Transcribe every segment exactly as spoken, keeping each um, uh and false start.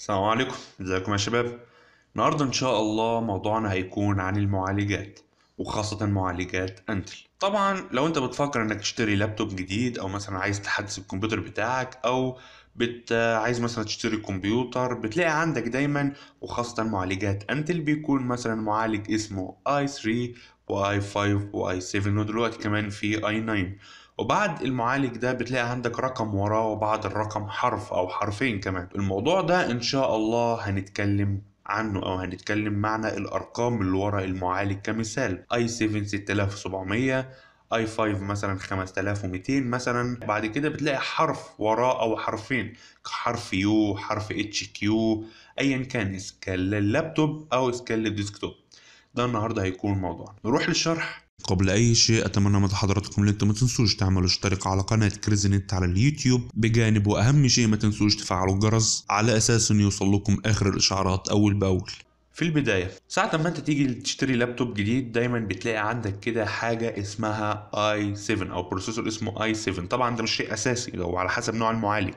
السلام عليكم، ازيكم يا شباب؟ النهارده ان شاء الله موضوعنا هيكون عن المعالجات، وخاصه معالجات انتل. طبعا لو انت بتفكر انك تشتري لابتوب جديد، او مثلا عايز تحدث الكمبيوتر بتاعك، او بت عايز مثلا تشتري كمبيوتر، بتلاقي عندك دايما وخاصه معالجات انتل. بيكون مثلا معالج اسمه اي ثري واي فايف واي سفن، ودلوقتي كمان في اي ناين. وبعد المعالج ده بتلاقي عندك رقم وراه، وبعد الرقم حرف او حرفين كمان. الموضوع ده ان شاء الله هنتكلم عنه، او هنتكلم معنى الارقام اللي ورا المعالج كمثال. اي سفن ستة آلاف وسبعمية، اي فايف مثلا خمسة آلاف ومئتين مثلا. بعد كده بتلاقي حرف وراه او حرفين، حرف يو، حرف اتش كيو، ايا كان اسكال اللابتوب او اسكال الديسكتوب. ده النهارده هيكون موضوعنا. نروح للشرح. قبل اي شيء اتمنى من حضراتكم ان انتم ما تنسوش تعملوا اشتراك على قناه كريزي نت على اليوتيوب، بجانب واهم شيء ما تنسوش تفعلوا الجرس على اساس انه يوصل لكم اخر الاشعارات اول باول. في البدايه، ساعه ما انت تيجي تشتري لابتوب جديد دايما بتلاقي عندك كده حاجه اسمها اي سفن، او بروسيسور اسمه اي سفن. طبعا ده مش شيء اساسي، لو على حسب نوع المعالج.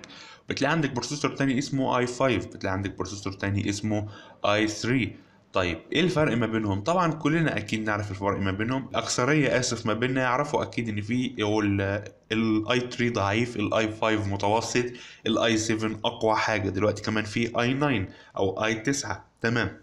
بتلاقي عندك بروسيسور تاني اسمه اي فايف، بتلاقي عندك بروسيسور تاني اسمه اي ثري. طيب ايه الفرق ما بينهم؟ طبعا كلنا اكيد نعرف الفرق ما بينهم، الاكثريه اسف ما بيننا يعرفوا اكيد ان في الاي ثري ضعيف، الاي فايف متوسط، الاي سفن اقوى حاجه. دلوقتي كمان في اي ناين او اي تسعة، تمام،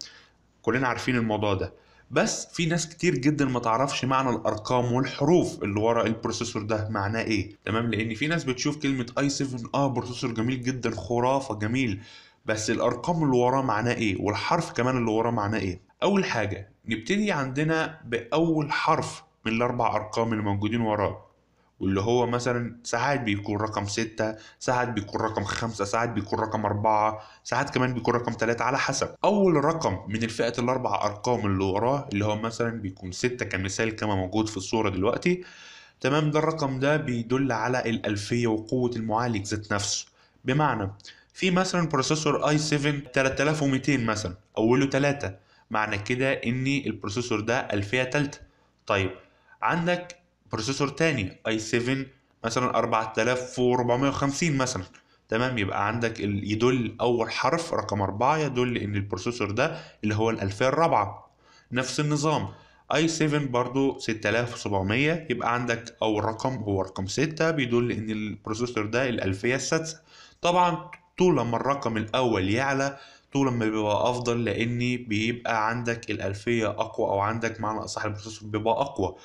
كلنا عارفين الموضوع ده. بس في ناس كتير جدا ما تعرفش معنى الارقام والحروف اللي ورا البروسيسور ده معناه ايه، تمام. لان في ناس بتشوف كلمه اي سفن اه بروسيسور جميل جدا، خرافه جميل، بس الارقام اللي وراه معناه ايه، والحرف كمان اللي وراه معناه ايه. اول حاجه نبتدي عندنا باول حرف من الاربع ارقام اللي موجودين وراه، واللي هو مثلا ساعات بيكون رقم ستة، ساعات بيكون رقم خمسة، ساعات بيكون رقم أربعة، ساعات كمان بيكون رقم ثلاثة، على حسب. أول رقم من الفئة الأربع أرقام اللي وراه، اللي هو مثلا بيكون ستة كمثال كما موجود في الصورة دلوقتي، تمام، ده الرقم ده بيدل على الألفية وقوة المعالج ذات نفسه. بمعنى في مثلا بروسيسور اي سفن ثلاثة آلاف ومئتين مثلا، اوله ثلاثة، معنى كده ان البروسيسور ده الفيه ثالثه. طيب عندك بروسيسور تاني اي سفن مثلا أربعة آلاف وأربعمية وخمسين مثلا، تمام، يبقى عندك يدل اول حرف رقم أربعة يدل ان البروسيسور ده اللي هو الالفيه الرابعه. نفس النظام اي سفن برضو ستة آلاف وسبعمية، يبقى عندك اول رقم هو رقم ستة بيدل ان البروسيسور ده الالفيه السادسه. طبعا طول ما الرقم الأول يعلى طول ما بيبقى أفضل، لأن بيبقى عندك الألفية أقوى، أو عندك معنى أصح البروسيسور بيبقى أقوى،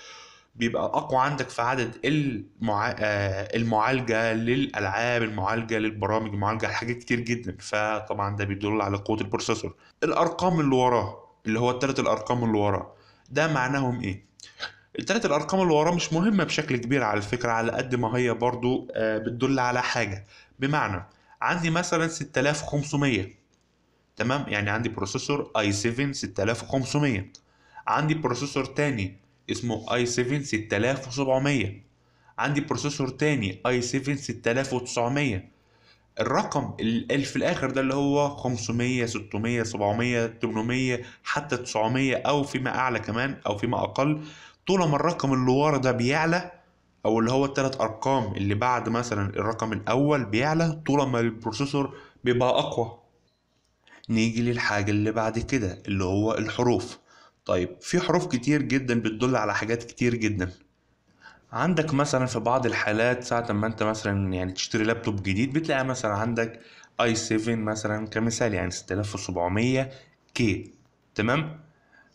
بيبقى أقوى عندك في عدد المع... المعالجة للألعاب، المعالجة للبرامج، المعالجة لحاجات كتير جدا. فطبعا ده بيدل على قوة البروسيسور. الأرقام اللي وراه اللي هو التلات الأرقام اللي وراه ده معناهم إيه؟ التلات الأرقام اللي وراه مش مهمة بشكل كبير على الفكرة، على قد ما هي برضو بتدل على حاجة. بمعنى عندي مثلا ستة آلاف وخمسمية، تمام، يعني عندي بروسيسور اي سفن ستة آلاف وخمسمية، عندي بروسيسور تاني اسمه اي سفن ستة آلاف وسبعمية، عندي بروسيسور تاني اي سفن ستة آلاف وتسعمية. الرقم في الاخر ده اللي هو خمسمية، ستمية، سبعمية، تمنمية، حتى تسعمية، او فيما اعلى كمان او فيما اقل. طالما الرقم اللي ورا ده بيعلى، او اللي هو الثلاث ارقام اللي بعد مثلا الرقم الاول بيعلى، طول ما البروسيسور بيبقى اقوى. نيجي للحاجه اللي بعد كده اللي هو الحروف. طيب في حروف كتير جدا بتدل على حاجات كتير جدا. عندك مثلا في بعض الحالات ساعه ما انت مثلا يعني تشتري لابتوب جديد، بتلاقي مثلا عندك اي سفن مثلا كمثال، يعني ستة آلاف وسبعمية كي، تمام.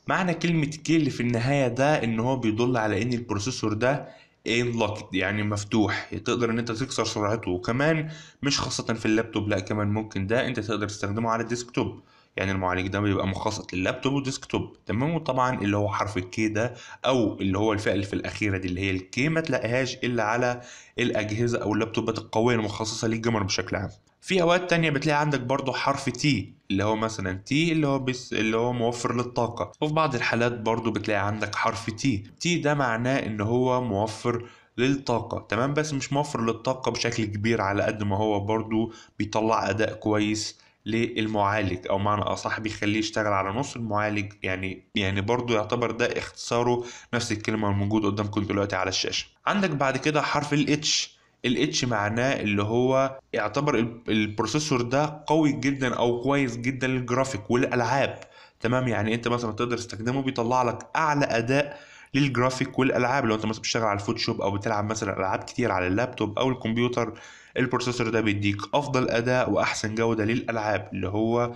معنى كلمه كي اللي في النهايه ده ان هو بيدل على ان البروسيسور ده انلوكد، يعني مفتوح، تقدر ان انت تكسر سرعته. وكمان مش خاصة في اللابتوب، لا كمان ممكن ده انت تقدر تستخدمه على الديسكتوب، يعني المعالج ده بيبقى مخصص لللابتوب والديسكتوب، تمام. وطبعا اللي هو حرف الكي ده، او اللي هو الفئة اللي في الاخيرة دي اللي هي الكي، ما تلاقيهاش الا على الاجهزة او اللابتوبات القوية المخصصة للجيمر بشكل عام. في اوقات تانية بتلاقي عندك برضو حرف تي، اللي هو مثلا تي اللي هو بس اللي هو موفر للطاقة. وفي بعض الحالات برضو بتلاقي عندك حرف تي، تي ده معناه ان هو موفر للطاقة، تمام، بس مش موفر للطاقة بشكل كبير، على قد ما هو برضو بيطلع اداء كويس للمعالج، او معنى اصح بيخليه يشتغل على نص المعالج. يعني يعني برضو يعتبر ده اختصاره نفس الكلمة الموجودة قدامكم دلوقتي على الشاشة. عندك بعد كده حرف الاتش، الاتش معناه اللي هو يعتبر البروسيسور ده قوي جدا او كويس جدا للجرافيك والالعاب. تمام، يعني انت مثلا تقدر تستخدمه بيطلع لك اعلى اداء للجرافيك والالعاب. لو انت مثلا بتشتغل على الفوتوشوب او بتلعب مثلا العاب كتير على اللابتوب او الكمبيوتر، البروسيسور ده بيديك افضل اداء واحسن جوده للالعاب، اللي هو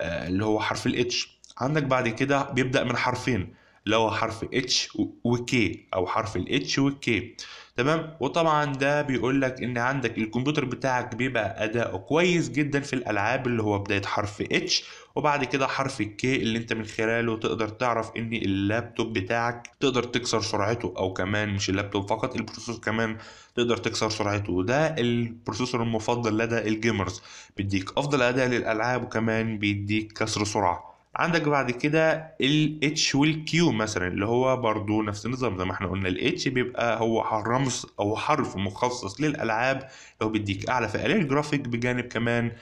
اللي هو حرف الاتش. عندك بعد كده بيبدا من حرفين، لو حرف اتش وكي او حرف الاتش والكي. تمام، وطبعا ده بيقول لك ان عندك الكمبيوتر بتاعك بيبقى اداؤه كويس جدا في الالعاب، اللي هو بدايه حرف اتش، وبعد كده حرف الكي اللي انت من خلاله تقدر تعرف ان اللابتوب بتاعك تقدر تكسر سرعته، او كمان مش اللابتوب فقط، البروسيسور كمان تقدر تكسر سرعته. وده البروسيسور المفضل لدى الجيمرز، بيديك افضل اداء للالعاب وكمان بيديك كسر سرعه. عندك بعد كده الاتش والكيو مثلا، اللي هو برضو نفس النظام زي ما احنا قلنا. الاتش بيبقى هو رمز او حرف مخصص للالعاب، لو بيديك اعلى فئه للجرافيك، بجانب كمان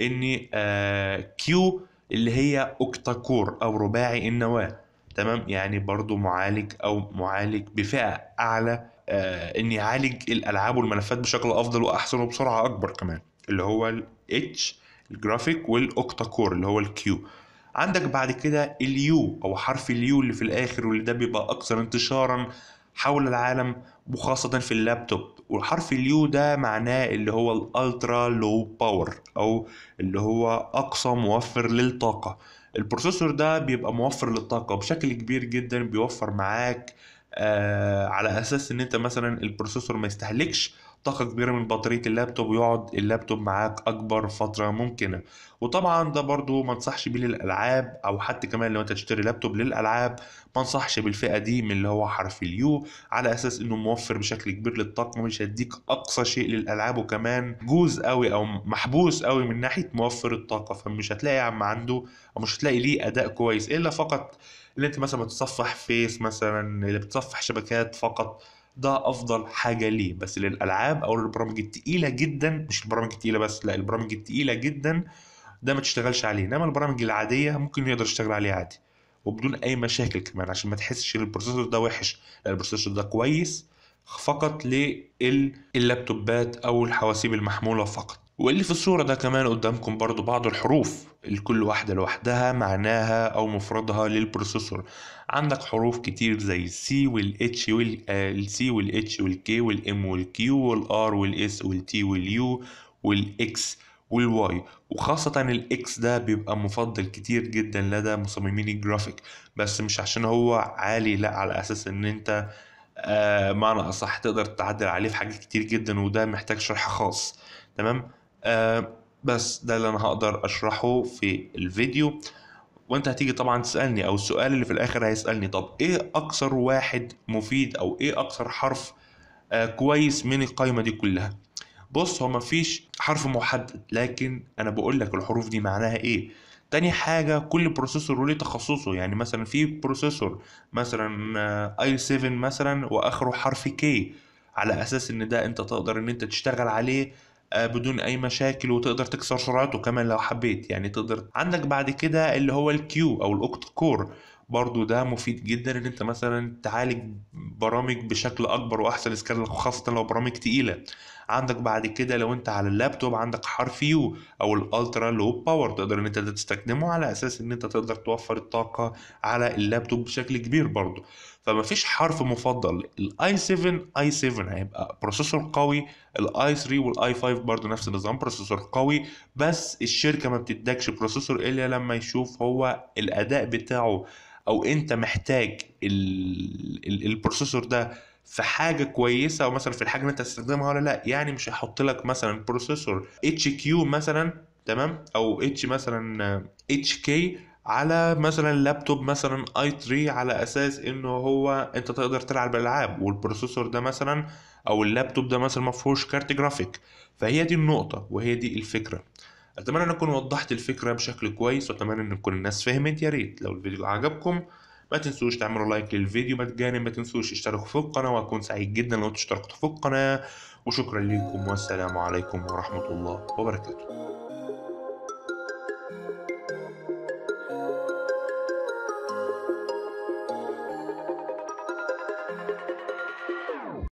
ان آه كيو اللي هي اوكتاكور او رباعي النواه. تمام، يعني برضو معالج او معالج بفئه اعلى، آه ان يعالج الالعاب والملفات بشكل افضل واحسن وبسرعه اكبر كمان، اللي هو الاتش الجرافيك والاوكتاكور اللي هو الكيو. عندك بعد كده اليو او حرف اليو اللي في الاخر، واللي ده بيبقى اكثر انتشارا حول العالم وخاصه في اللابتوب. والحرف اليو ده معناه اللي هو الالترا لو باور، او اللي هو اقصى موفر للطاقه. البروسيسور ده بيبقى موفر للطاقه بشكل كبير جدا، بيوفر معاك آه على اساس ان انت مثلا البروسيسور ما يستهلكش طاقه كبيره من بطاريه اللابتوب، ويقعد اللابتوب معاك اكبر فتره ممكنه. وطبعا ده برضو ما انصحش بيه للالعاب، او حتى كمان لو انت تشتري لابتوب للالعاب ما انصحش بالفئه دي من اللي هو حرف اليو، على اساس انه موفر بشكل كبير للطاقه، مش هديك اقصى شيء للالعاب، وكمان جوز قوي او محبوس قوي من ناحيه موفر الطاقه. فمش هتلاقي عم عنده او مش هتلاقي ليه اداء كويس، الا فقط اللي انت مثلا بتصفح فيس، مثلا اللي بتصفح شبكات فقط، ده افضل حاجه ليه. بس للالعاب او البرامج التقيله جدا، مش البرامج التقيله بس، لا البرامج التقيله جدا ده ما تشتغلش عليه، انما البرامج العاديه ممكن يقدر يشتغل عليه عادي وبدون اي مشاكل كمان، عشان ما تحسش ان البروسيسور ده وحش، لا البروسيسور ده كويس فقط لللابتوبات او الحواسيب المحموله فقط. واللي في الصوره ده كمان قدامكم برضو بعض الحروف، الكل واحده لوحدها معناها او مفردها للبروسيسور. عندك حروف كتير زي السي والاتش والسي والاتش والكي والام والكيو والار والاس والتي واليو والاكس والواي، وخاصه الاكس ده بيبقى مفضل كتير جدا لدى مصممين الجرافيك، بس مش عشان هو عالي، لا على اساس ان انت آه معنى اصح تقدر تعدل عليه في حاجات كتير جدا، وده محتاج شرح خاص. تمام، آه بس ده اللي انا هقدر اشرحه في الفيديو. وانت هتيجي طبعا تسألني، او السؤال اللي في الاخر هيسألني، طب ايه اكثر واحد مفيد او ايه اكثر حرف آه كويس من القائمة دي كلها؟ بص، هو مفيش حرف محدد، لكن انا بقول لك الحروف دي معناها ايه. تاني حاجة، كل بروسيسور وليه تخصصه، يعني مثلا في بروسيسور مثلا آه اي سفن مثلا واخره حرف كي، على اساس ان ده انت تقدر ان انت تشتغل عليه بدون اي مشاكل، وتقدر تكسر سرعته كمان لو حبيت، يعني تقدر. عندك بعد كده اللي هو الكيو او الاوكت كور، برضو ده مفيد جدا ان انت مثلا تعالج برامج بشكل اكبر واحسن اسكال، خاصه لو برامج تقيله. عندك بعد كده لو انت على اللابتوب عندك حرف يو او الالترا لو باور، تقدر ان انت تستخدمه على اساس ان انت تقدر توفر الطاقه على اللابتوب بشكل كبير برضو. فما فيش حرف مفضل. الاي سفن اي سفن هيبقى بروسيسور قوي، الاي ثري والاي فايف برضو نفس النظام بروسيسور قوي، بس الشركه ما بتدكش بروسيسور الا لما يشوف هو الاداء بتاعه، او انت محتاج البروسيسور ده في حاجه كويسه، او مثلا في الحاجه اللي انت هتستخدمها ولا لا. يعني مش هيحط لك مثلا بروسيسور اتش كيو مثلا، تمام، او اتش مثلا اتش كي على مثلا لابتوب مثلا اي ثري، على اساس انه هو انت تقدر تلعب بالالعاب، والبروسيسور ده مثلا او اللابتوب ده مثلا ما فيهوش كارت جرافيك. فهي دي النقطه وهي دي الفكره. اتمنى ان اكون وضحت الفكره بشكل كويس، واتمنى ان تكون الناس فهمت. يا ريت لو الفيديو عجبكم ما تنسوش تعملوا لايك للفيديو، مجانا ما تنسوش تشتركوا في القناه، وهكون سعيد جدا لو تشتركتوا في القناه. وشكرا لكم، والسلام عليكم ورحمه الله وبركاته.